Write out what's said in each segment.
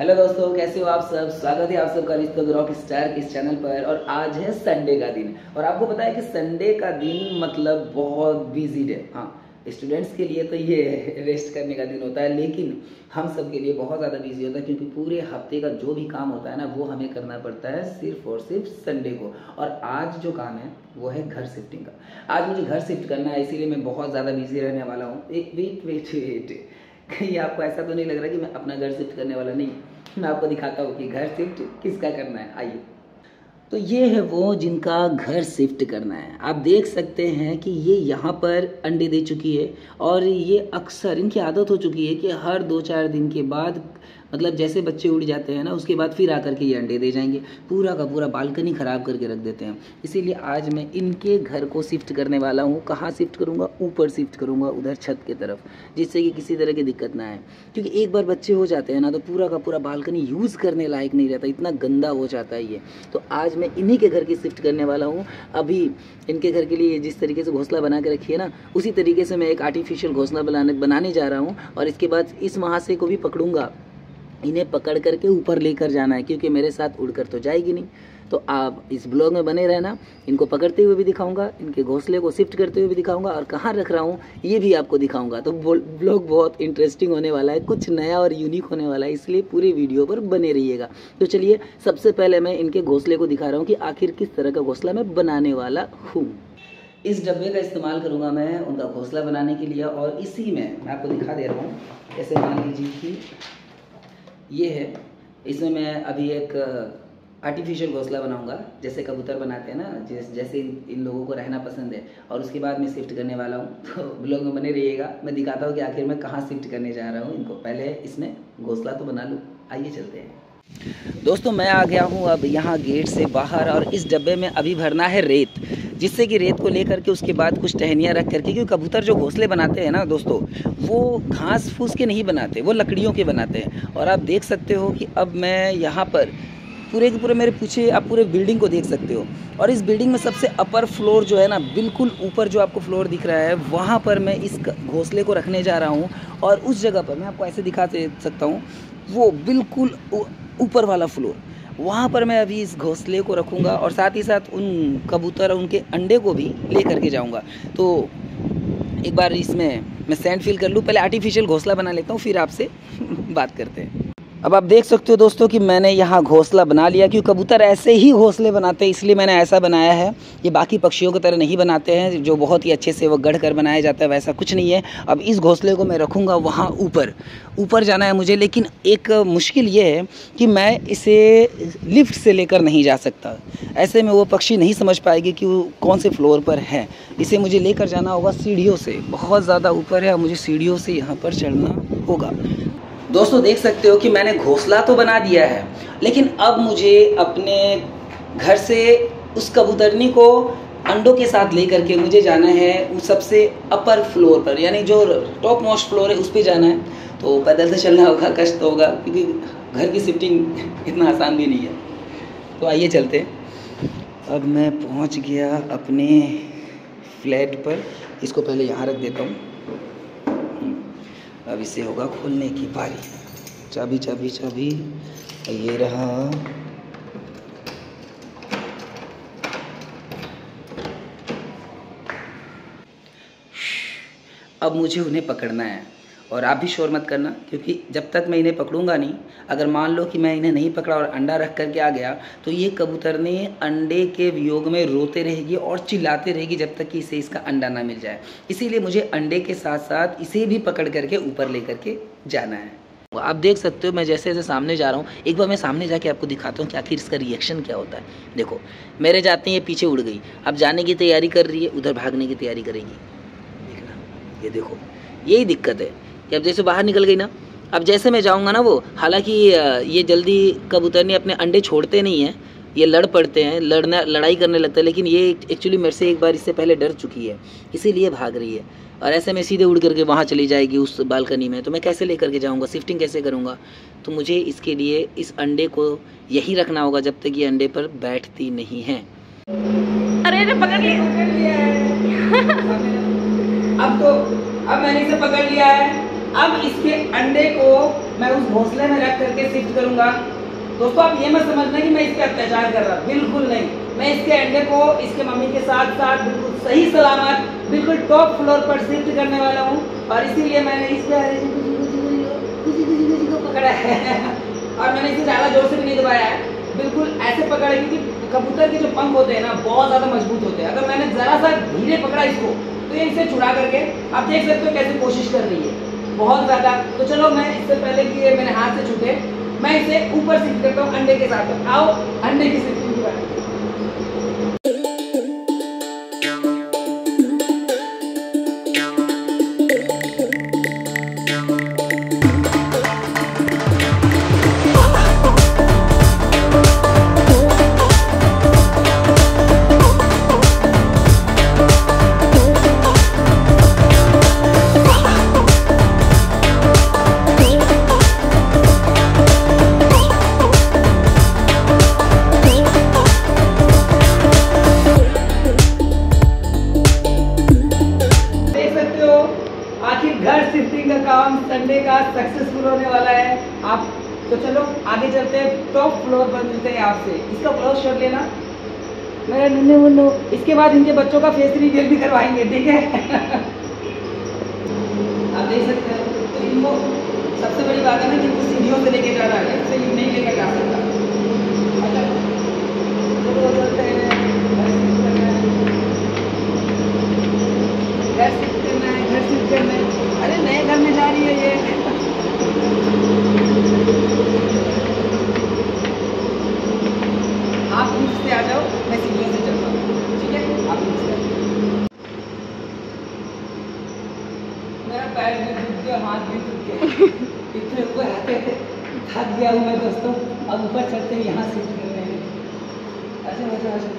Hello दोस्तों, कैसे हो आप सब। स्वागत है आप सबका रिश्तों का रॉक स्टार इस चैनल पर। और आज है संडे का दिन, और आपको पता है कि संडे का दिन मतलब बहुत बिजी डे। हाँ, स्टूडेंट्स के लिए तो ये रेस्ट करने का दिन होता है, लेकिन हम सब के लिए बहुत ज़्यादा बिजी होता है, क्योंकि पूरे हफ्ते का जो भी काम होता है ना, वो हमें करना पड़ता है सिर्फ और सिर्फ संडे को। और आज जो काम है वो है घर शिफ्टिंग का। आज मुझे घर शिफ्ट करना है, इसीलिए मैं बहुत ज़्यादा बिजी रहने वाला हूँ। वेट, कहीं आपको ऐसा तो नहीं लग रहा कि मैं अपना घर शिफ्ट करने वाला नहीं। मैं आपको दिखाता हूँ कि घर शिफ्ट किसका करना है, आइए। तो ये है वो जिनका घर शिफ्ट करना है। आप देख सकते हैं कि ये यहाँ पर अंडे दे चुकी है, और ये अक्सर इनकी आदत हो चुकी है कि हर 2-4 दिन के बाद, मतलब जैसे बच्चे उड़ जाते हैं ना, उसके बाद फिर आकर के ये अंडे दे जाएंगे। पूरा का पूरा बालकनी ख़राब करके रख देते हैं। इसीलिए आज मैं इनके घर को शिफ्ट करने वाला हूँ। कहाँ शिफ्ट करूँगा? ऊपर शिफ्ट करूँगा, उधर छत की तरफ, जिससे कि किसी तरह की दिक्कत ना आए। क्योंकि एक बार बच्चे हो जाते हैं ना, तो पूरा का पूरा बालकनी यूज़ करने लायक नहीं रहता, इतना गंदा हो जाता है ये। तो आज मैं इन्हीं के घर की शिफ्ट करने वाला हूँ। अभी इनके घर के लिए जिस तरीके से घोंसला बना के रखी है ना, उसी तरीके से मैं एक आर्टिफिशियल घोंसला बनाने जा रहा हूँ। और इसके बाद इस महाशय को भी पकड़ूंगा, इन्हें पकड़ करके ऊपर लेकर जाना है, क्योंकि मेरे साथ उड़कर तो जाएगी नहीं। तो आप इस ब्लॉग में बने रहना। इनको पकड़ते हुए भी दिखाऊंगा, इनके घोंसले को शिफ्ट करते हुए भी दिखाऊंगा, और कहाँ रख रहा हूँ ये भी आपको दिखाऊंगा। तो ब्लॉग बहुत इंटरेस्टिंग होने वाला है, कुछ नया और यूनिक होने वाला है, इसलिए पूरे वीडियो पर बने रहिएगा। तो चलिए, सबसे पहले मैं इनके घोंसले को दिखा रहा हूँ कि आखिर किस तरह का घोंसला मैं बनाने वाला हूँ। इस डब्बे का इस्तेमाल करूँगा मैं उनका घोंसला बनाने के लिए, और इसी में मैं आपको दिखा दे रहा हूँ। जैसे मान लीजिए कि ये है, इसमें मैं अभी एक आर्टिफिशियल घोंसला बनाऊंगा, जैसे कबूतर बनाते हैं ना, जैसे इन लोगों को रहना पसंद है। और उसके बाद मैं शिफ्ट करने वाला हूँ, तो ब्लॉग में बने रहिएगा। मैं दिखाता हूँ कि आखिर मैं कहाँ शिफ्ट करने जा रहा हूँ इनको। पहले इसमें घोंसला तो बना लूँ, आइए चलते हैं। दोस्तों, मैं आ गया हूँ अब यहाँ गेट से बाहर, और इस डब्बे में अभी भरना है रेत, जिससे कि रेत को लेकर के उसके बाद कुछ टहनियाँ रख करके, क्योंकि कबूतर जो घोंसले बनाते हैं ना दोस्तों, वो घास फूस के नहीं बनाते, वो लकड़ियों के बनाते हैं। और आप देख सकते हो कि अब मैं यहाँ पर पूरे के पूरे, मेरे पीछे आप पूरे बिल्डिंग को देख सकते हो। और इस बिल्डिंग में सबसे अपर फ्लोर जो है ना, बिल्कुल ऊपर जो आपको फ्लोर दिख रहा है, वहाँ पर मैं इस घोंसले को रखने जा रहा हूँ। और उस जगह पर मैं आपको ऐसे दिखा सकता हूँ, वो बिल्कुल ऊपर वाला फ्लोर, वहाँ पर मैं अभी इस घोंसले को रखूँगा। और साथ ही साथ उन कबूतर और उनके अंडे को भी ले करके जाऊँगा। तो एक बार इसमें मैं सैंड फिल कर लूँ, पहले आर्टिफिशियल घोंसला बना लेता हूँ, फिर आपसे बात करते हैं। अब आप देख सकते हो दोस्तों कि मैंने यहाँ घोंसला बना लिया, क्योंकि कबूतर ऐसे ही घोंसले बनाते हैं, इसलिए मैंने ऐसा बनाया है। ये बाकी पक्षियों की तरह नहीं बनाते हैं, जो बहुत ही अच्छे से वो गढ़ कर बनाया जाता है, वैसा कुछ नहीं है। अब इस घोंसले को मैं रखूँगा वहाँ ऊपर, ऊपर जाना है मुझे। लेकिन एक मुश्किल ये है कि मैं इसे लिफ्ट से लेकर नहीं जा सकता, ऐसे में वो पक्षी नहीं समझ पाएगी कि वो कौन से फ्लोर पर है। इसे मुझे लेकर जाना होगा सीढ़ियों से, बहुत ज़्यादा ऊपर है, और मुझे सीढ़ियों से यहाँ पर चढ़ना होगा। दोस्तों, देख सकते हो कि मैंने घोंसला तो बना दिया है, लेकिन अब मुझे अपने घर से उस कबूतरनी को अंडों के साथ लेकर के मुझे जाना है उस सबसे अपर फ्लोर पर, यानी जो टॉप मोस्ट फ्लोर है उस पे जाना है। तो पैदल से चलना होगा, कष्ट होगा, क्योंकि घर की शिफ्टिंग इतना आसान भी नहीं है। तो आइए चलते हैं। अब मैं पहुंच गया अपने फ्लैट पर, इसको पहले यहाँ रख देता हूँ। अब इसे होगा खोलने की बारी, चाबी चाबी चाबी, ये रहा। अब मुझे उन्हें पकड़ना है, और आप भी शोर मत करना, क्योंकि जब तक मैं इन्हें पकड़ूंगा नहीं, अगर मान लो कि मैं इन्हें नहीं पकड़ा और अंडा रख करके आ गया, तो ये कबूतरनी अंडे के वियोग में रोते रहेगी और चिल्लाते रहेगी जब तक कि इसे इसका अंडा ना मिल जाए। इसीलिए मुझे अंडे के साथ साथ इसे भी पकड़ करके ऊपर ले करके जाना है। आप देख सकते हो मैं जैसे जैसे सामने जा रहा हूँ। एक बार मैं सामने जाके आपको दिखाता हूँ कि आखिर इसका रिएक्शन क्या होता है। देखो, मेरे जाते ही पीछे उड़ गई, अब जाने की तैयारी कर रही है, उधर भागने की तैयारी करेगी। देखना, ये देखो, यही दिक्कत है कि अब जैसे बाहर निकल गई ना, अब जैसे मैं जाऊंगा ना, वो हालांकि ये जल्दी कबूतरनी अपने अंडे छोड़ते नहीं हैं, ये लड़ पड़ते हैं, लड़ाई करने लगता है। लेकिन ये एक्चुअली मेरे से एक बार इससे पहले डर चुकी है, इसीलिए भाग रही है। और ऐसे में सीधे उड़ करके वहाँ चली जाएगी उस बालकनी में, तो मैं कैसे ले करके जाऊँगा, शिफ्टिंग कैसे करूँगा। तो मुझे इसके लिए इस अंडे को यहीं रखना होगा जब तक ये अंडे पर बैठती नहीं है। अरे पकड़ लिया, अब मैंने इसे पकड़ लिया है। अब इसके अंडे को मैं उस घोंसले में रख करके शिफ्ट करूंगा। दोस्तों आप ये मत समझना कि मैं इस पर अत्याचार कर रहा, बिल्कुल नहीं। मैं इसके अंडे को इसके मम्मी के साथ साथ बिल्कुल सही सलामत बिल्कुल टॉप फ्लोर पर शिफ्ट करने वाला हूँ, और इसीलिए मैंने इस पर पकड़ा है और मैंने इसे ज़्यादा जोर से भी नहीं दबाया है, बिल्कुल ऐसे पकड़ा है क्योंकि कबूतर के जो पंख होते हैं ना बहुत ज़्यादा मजबूत होते हैं। अगर मैंने ज़रा सा धीरे पकड़ा इसको तो ये इसे छुड़ा करके आप देख सकते हो कैसे कोशिश कर रही है बहुत ज़्यादा। तो चलो मैं इससे पहले कि ये मेरे हाथ से छूटे मैं इसे ऊपर शिफ्ट करता हूँ अंडे के साथ। आओ अंडे की शिफ्टिंग की बात। संडे का सक्सेसफुल होने वाला है आप। तो चलो आगे चलते हैं, टॉप फ्लोर पर मिलते हैं आपसे। इसका ब्लाउज शर्ट लेना मेरा नन्हे मुन्नू, इसके बाद इनके बच्चों का फेस रिवील भी करवाएंगे, ठीक है। आप देख सकते हैं तो इनको सबसे बड़ी बात है ना कि इनको सीढ़ियों से लेके जा रहा है, इससे ये नहीं लेकर जा सकता। तो चलते हैं इतने ऊपर आते थे थक गया हूँ मैं दोस्तों। अब ऊपर चढ़ते हैं, यहाँ से निकल रहे हैं। अच्छा अच्छा अच्छा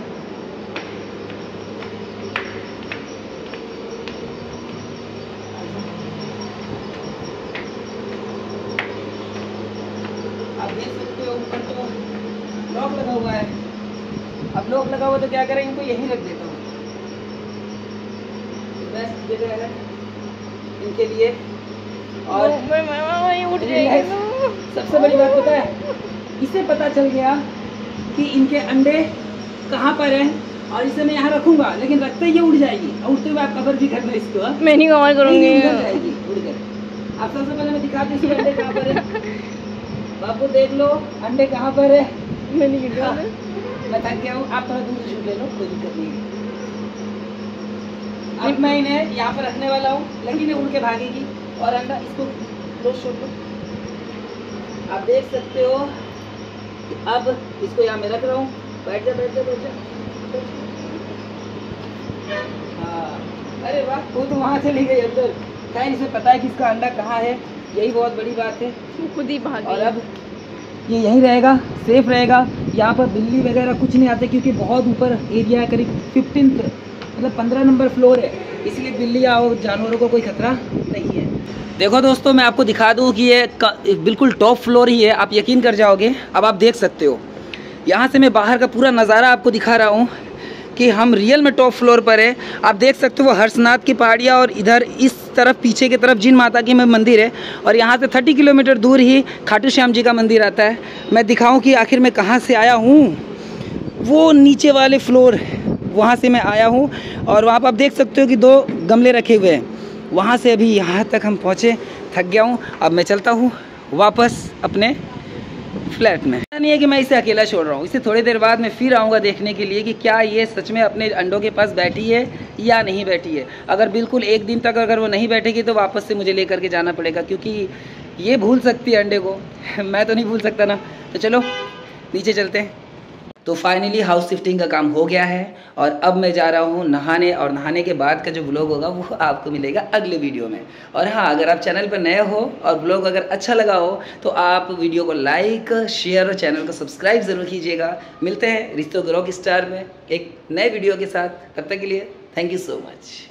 आप देख सकते हो ऊपर तो लॉक लगा हुआ है। अब लॉक लगा हुआ तो क्या करें, इनको यहीं रख देता हूँ, बेस्ट जगह है इनके लिए। और मैं उठ सबसे बड़ी बात पता है, इसे पता चल गया कि इनके अंडे कहाँ पर हैं और इसे मैं यहाँ रखूंगा, लेकिन रखते ही ये उड़ जाएगी और उड़ते हुए आप कवर भी कर दो इसको, मैं नहीं कवर करूँगी, जाएगी उड़कर। आप सबसे पहले मैं दिखा दूँ अंडे कहाँ पर है, बापू देख लो अंडे कहाँ पर है। मैं थक गया हूँ, आप थोड़ा दूर से छूट ले लो, कोई दिक्कत नहीं है। अब मैं इन्हें यहाँ पर रखने वाला हूँ, लेकिन ये उड़ के भागेगी और अंडा इसको क्लोज छोड़ दो। आप देख सकते हो अब इसको यहाँ मैं रख रहा हूँ, बैठ जा बैठ जा बैठ जा। हाँ अरे वाह, वो तो वहाँ से ले गई अंदर। कहीं इसे पता है कि इसका अंडा कहाँ है, यही बहुत बड़ी बात है, खुद ही भाग। और अब ये यहीं रहेगा, सेफ रहेगा। यहाँ पर बिल्ली वगैरह कुछ नहीं आते क्योंकि बहुत ऊपर एरिया है, करीब 15th मतलब 15 नंबर फ्लोर है, इसलिए बिल्ली और जानवरों को कोई खतरा नहीं है। देखो दोस्तों मैं आपको दिखा दूं कि ये बिल्कुल टॉप फ्लोर ही है, आप यकीन कर जाओगे। अब आप देख सकते हो यहाँ से मैं बाहर का पूरा नज़ारा आपको दिखा रहा हूँ कि हम रियल में टॉप फ्लोर पर है। आप देख सकते हो हर्षनाथ की पहाड़ियाँ और इधर इस तरफ पीछे की तरफ जिन माता की मंदिर है, और यहाँ से 30 किलोमीटर दूर ही खाटू श्याम जी का मंदिर आता है। मैं दिखाऊँ कि आखिर मैं कहाँ से आया हूँ, वो नीचे वाले फ्लोर वहाँ से मैं आया हूँ, और वहाँ पर आप देख सकते हो कि 2 गमले रखे हुए हैं। वहाँ से अभी यहाँ तक हम पहुँचे, थक गया हूँ। अब मैं चलता हूँ वापस अपने फ्लैट में। ऐसा नहीं है कि मैं इसे अकेला छोड़ रहा हूँ, इसे थोड़ी देर बाद मैं फिर आऊँगा देखने के लिए कि क्या ये सच में अपने अंडों के पास बैठी है या नहीं बैठी है। अगर बिल्कुल एक दिन तक अगर वो नहीं बैठेगी तो वापस से मुझे ले करके जाना पड़ेगा, क्योंकि ये भूल सकती है अंडे को मैं तो नहीं भूल सकता ना। तो चलो नीचे चलते हैं। तो फाइनली हाउस शिफ्टिंग का काम हो गया है, और अब मैं जा रहा हूँ नहाने, और नहाने के बाद का जो व्लॉग होगा वो आपको मिलेगा अगले वीडियो में। और हाँ, अगर आप चैनल पर नए हो और व्लॉग अगर अच्छा लगा हो तो आप वीडियो को लाइक, शेयर और चैनल को सब्सक्राइब ज़रूर कीजिएगा। मिलते हैं रिश्तों का रॉक स्टार में एक नए वीडियो के साथ, तब तक के लिए थैंक यू सो मच।